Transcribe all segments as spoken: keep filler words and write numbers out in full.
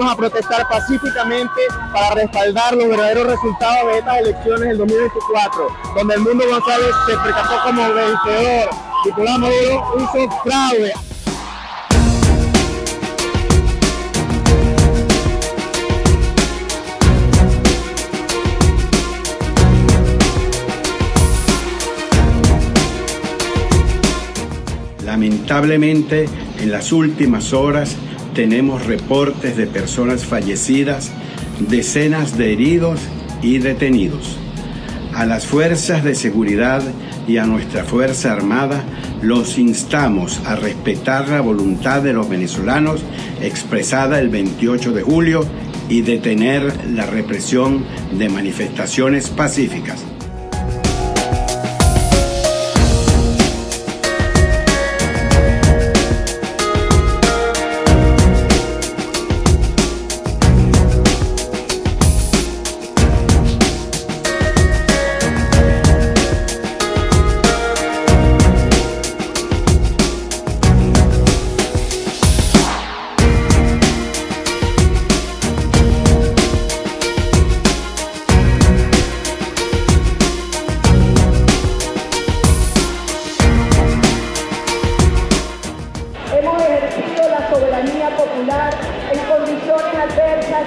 Salimos a protestar pacíficamente para respaldar los verdaderos resultados de estas elecciones del dos mil veinticuatro, donde Edmundo González se percató como vencedor. Nicolás Maduro hizo fraude. Lamentablemente, en las últimas horas tenemos reportes de personas fallecidas, decenas de heridos y detenidos. A las fuerzas de seguridad y a nuestra Fuerza Armada los instamos a respetar la voluntad de los venezolanos expresada el veintiocho de julio y detener la represión de manifestaciones pacíficas. En condiciones adversas,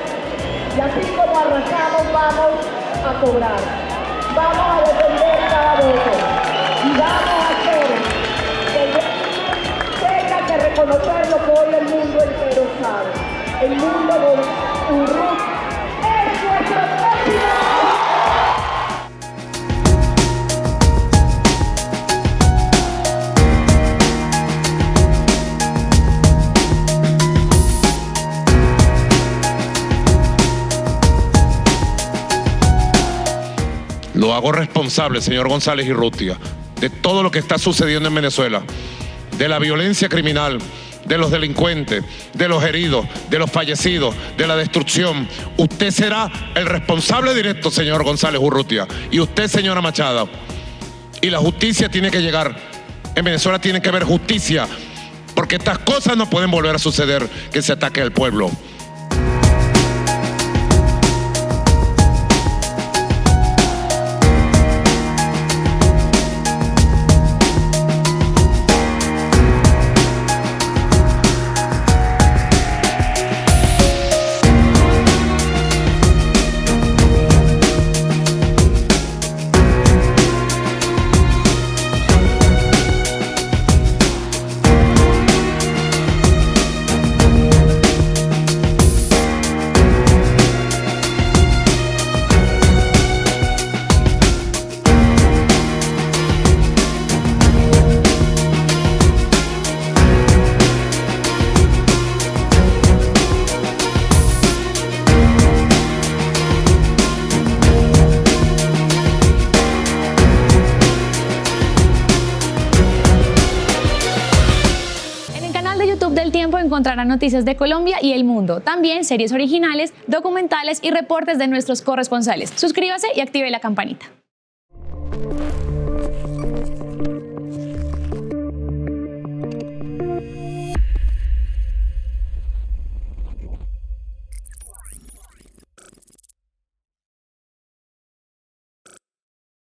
y así como arrasamos, vamos a cobrar, vamos a defender cada voto y vamos a hacer que tenga que reconocer lo que hoy el mundo entero sabe: el mundo de Urrutia es nuestra próxima. Lo hago responsable, señor González Urrutia, de todo lo que está sucediendo en Venezuela, de la violencia criminal, de los delincuentes, de los heridos, de los fallecidos, de la destrucción. Usted será el responsable directo, señor González Urrutia, y usted, señora Machada. Y la justicia tiene que llegar. En Venezuela tiene que haber justicia, porque estas cosas no pueden volver a suceder, que se ataque al pueblo. El Tiempo encontrará noticias de Colombia y el mundo, también series originales, documentales y reportes de nuestros corresponsales. Suscríbase y active la campanita.